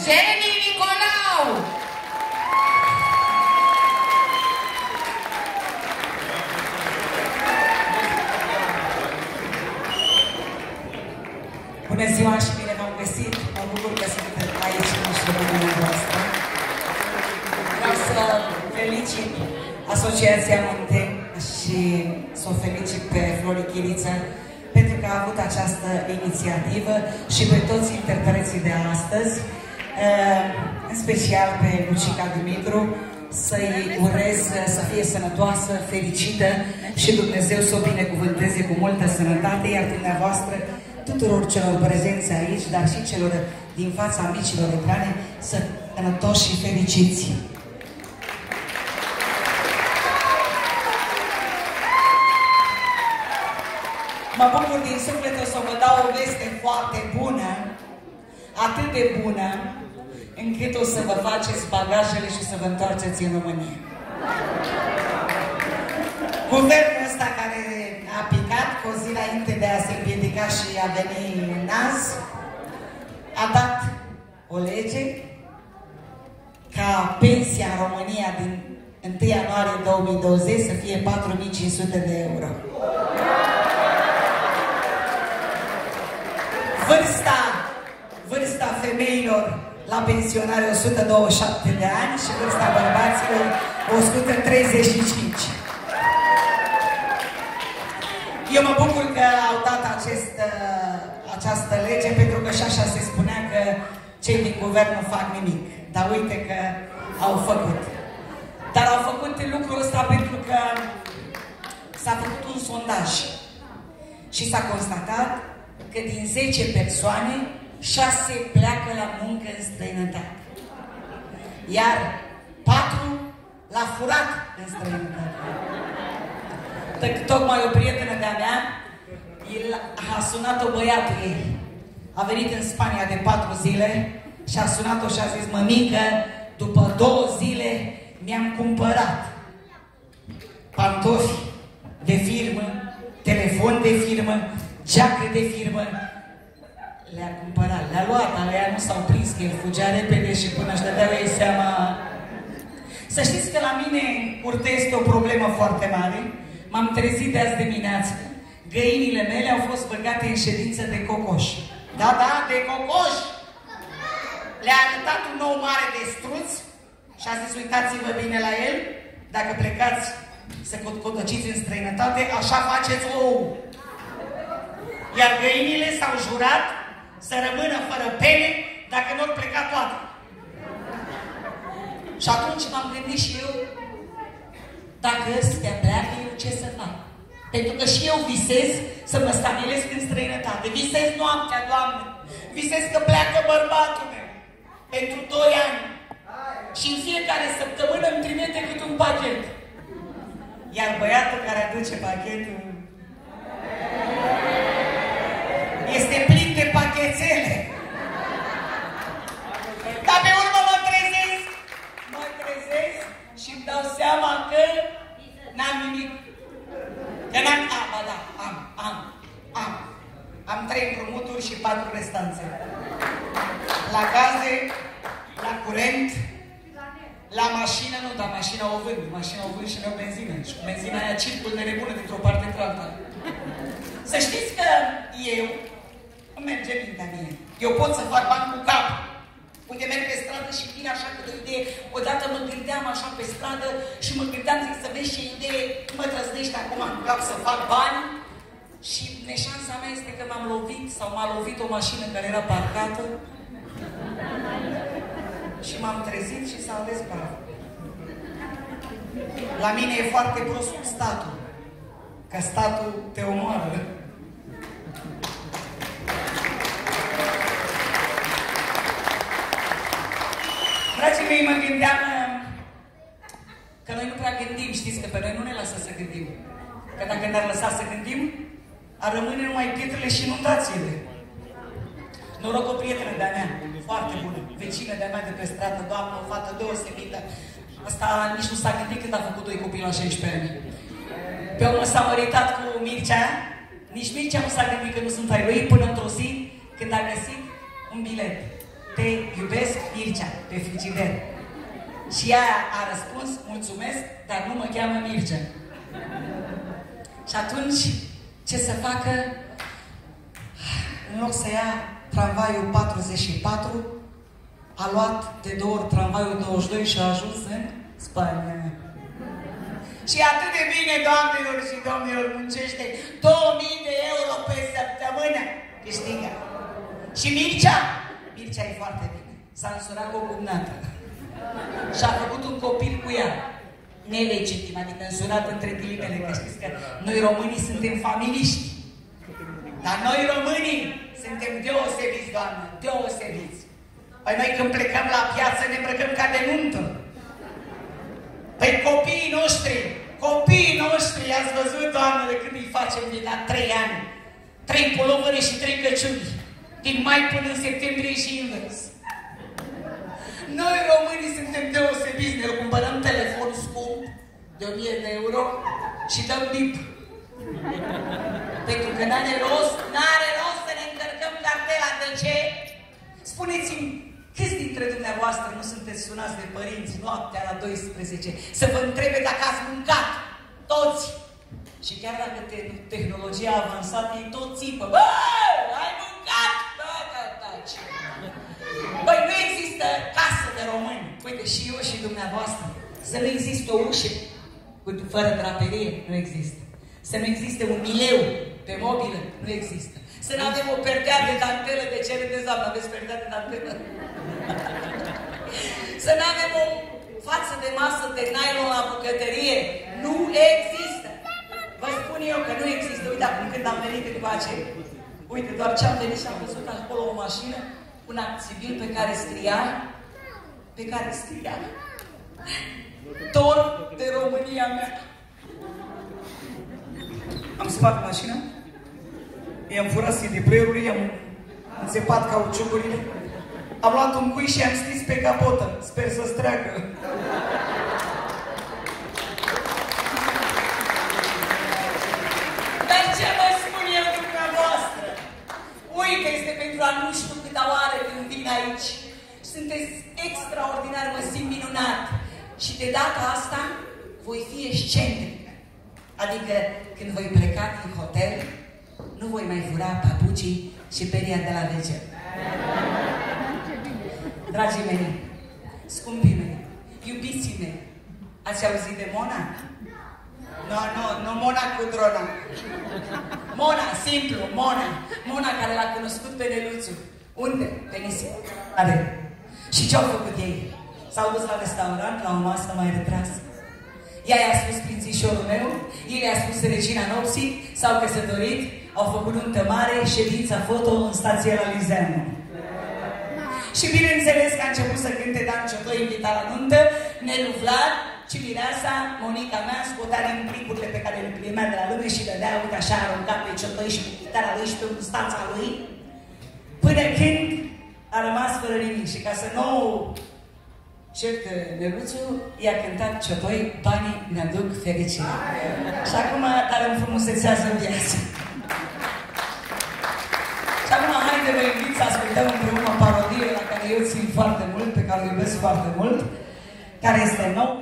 Jeni Nicolau! Bună ziua și bine v-am găsit! Mă bucur că sunteți aici în șurubile voastre. Vreau să felicit Asociația Munte și să o felicit pe Florie Chiriță pentru că a avut această inițiativă și pe toți interpreții de astăzi, în special pe Lucica Dimitru, să-i urez să fie sănătoasă, fericită și Dumnezeu să o binecuvânteze cu multă sănătate, iar dumneavoastră tuturor celor prezenți aici, dar și celor din fața micilor ecrane, să sănătoși și fericiți! Mă bucur din suflet, o să vă dau o veste foarte bună, atât de bună, încât o să vă faceți bagajele și să vă întoarceți în România. Guvernul ăsta care a picat cu o zi înainte de a se împiedica și a veni în nas, a dat o lege ca pensia în România din 1 ianuarie 2020 să fie 4.500 de euro. Vârsta femeilor la pensionare 127 de ani și vârsta bărbaților 135. Eu mă bucur că au dat această lege, pentru că și așa se spunea că cei din guvern nu fac nimic. Dar uite că au făcut. Dar au făcut lucrul ăsta pentru că s-a făcut un sondaj și s-a constatat că din 10 persoane, 6 pleacă la muncă în străinătate. Iar 4 l-a furat în străinătate. Tocmai o prietenă de-a mea, a sunat-o băiatul ei. A venit în Spania de 4 zile și a sunat-o și a zis: mămică, după 2 zile mi-am cumpărat pantofi de firmă, telefon de firmă, geacă de firmă, le-a cumpărat, le-a luat, dar le-a nu s-au prins, că el fugea repede și până își dădeau ei seama. Să știți că la mine curte este o problemă foarte mare. M-am trezit de azi dimineață. Găinile mele au fost băgate în ședință de cocoș. Da, da, de cocoș! Le-a arătat un nou mare de struț și a zis: uitați-vă bine la el, dacă plecați să cotcotăciți în străinătate, așa faceți ou. Iar găinile s-au jurat să rămână fără pene dacă nu ar pleca toate. Și atunci m-am gândit și eu, dacă ăstea pleacă, eu ce să fac? Pentru că și eu visez să mă stabilesc în străinătate. Visez noaptea, Doamne. Visez că pleacă bărbatul meu pentru 2 ani. Și în fiecare săptămână îmi trimite câte un pachet. Iar băiatul care aduce pachetul este plin de pachetele. Dar pe urmă mă trezesc și îmi dau seama că n-am nimic. Că n-am, am. Am 3 împrumuturi și 4 restanțe. La gaze, la curent, la mașină, nu, dar mașina o vând și mi-o benzină. Și cu benzina aia circul de nebună dintr-o parte într-alta. Să știți că eu îmi merge mintea mie. Eu pot să fac bani cu cap. Unde merg pe stradă și vine așa câte o idee. Odată mă gândeam așa pe stradă și mă gândeam, zic, să vezi ce idee mă trăznește acum în cap să fac bani. Și neșansa mea este că m-am lovit sau m-a lovit o mașină care era parcată și m-am trezit și s-a ales bravo. La mine e foarte prost statul. Că statul te omoară. Dragii mei, mă gândeam că noi nu prea gândim, știți că pe noi nu ne lasă să gândim. Că dacă ne-ar lăsa să gândim, ar rămâne numai pietrele și inundațiile. Noroc o prietenă de-a mea, foarte bună, vecină de-a mea de pe stradă, doamnă, o fată deosebită. Asta nici nu s-a gândit când a făcut 2 copii la 16 ani. Pe urmă s-a măritat cu Mircea, nici Mircea nu s-a gândit că nu sunt ai lui, până într-o zi când a găsit un bilet. Te iubesc Mircea, pe frigider. Și ea a răspuns, mulțumesc, dar nu mă cheamă Mircea. Și atunci, ce să facă? În loc să ia tramvaiul 44, a luat de două ori tramvaiul 22 și a ajuns în Spania. Și atât de bine, doamnelor și domnilor, muncește 2000 de euro pe săptămână. Câștigă. Și Mircea? Mircea e foarte bine. S-a însurat cu o cumnată. Și a făcut un copil cu ea. Nelegitim, adică însurat între ghilimele, că știți că noi românii suntem familiști. Dar noi românii suntem deosebiți, doamnă, deosebiți. Păi noi când plecăm la piață ne îmbrăcăm ca de nuntă. Păi copiii noștri, i-ați văzut, doamnă, de când îi facem de la 3 ani. 3 pulovere și 3 căciuni. Din mai până în septembrie și invers. Noi românii suntem deosebiți, ne cumpărăm telefon scump de 1000 de euro și dăm bip. Pentru că n-are rost să ne încărcăm cartela. De ce? Spuneți-mi, câți dintre dumneavoastră nu sunteți sunați de părinți noaptea la 12 să vă întrebe dacă ați mâncat? Toți! Și chiar dacă tehnologia a avansat, ei tot țipă. Bă, ai mâncat? Taci! Băi, nu există casă de români. Uite, și eu și dumneavoastră. Să nu există o ușă fără draperie, nu există. Să nu existe un mileu pe mobilă, nu există. Să nu avem o perdea de dantelă, de ce râdeți, doamnă, aveți perdea de dantelă? Să nu avem o față de masă de nylon la bucătărie, nu există. Vă spun eu că nu există. Uite, acum când am venit în coace, uite, doar ce am venit și am văzut acolo o mașină, un act civil pe care scria dor de România mea. Am spart mașina, i-am furat CD-player-ul, i-am înțepat cauciucurile, am luat un cui și i-am scris pe capotă. Sper să-ți treacă. Dar ce vă spun eu dumneavoastră? Uite, este pentru a nu știu câta oară când vin aici. Sunteți extraordinar, mă simt minunat. Și de data asta voi fi excentric. Adică, când voi pleca din hotel, nu voi mai fura papucii și peria de la vece. Dragii mei, scumpii mei, iubiții mei, ați auzit de Mona? Nu, Mona cu drona. Mona, simplu, Mona. Mona care l-a cunoscut pe Neluțu. Unde? Pe nisip. Și ce-au făcut ei? S-au dus la restaurant, la o masă mai retrasă. Ea i-a spus prințișorul meu, el i-a spus regina nopții, s-au căsătorit, au făcut nuntă mare, ședința foto în stație la Lizeanu. Și bineînțeles că a început să cânte Dan Ciotoi, invitat la nuntă, Nelu Vlad, și mireasa, Monica mea, scotea din plicurile pe care le primea de la lume și le dea, uite așa, aruncat pe Ciotoi și pe chitara lui și pe mustanța lui, până când a rămas fără nimic. Și ca să nu cert Neluțu, i-a cântat Ciotoi, banii ne-aduc fericire. Și acum, dar îmi frumusețează viața. Și acum, haide, vă invit să ascultăm împreună o parodie la care eu țin foarte mult, pe care o iubesc foarte mult, care este nouă.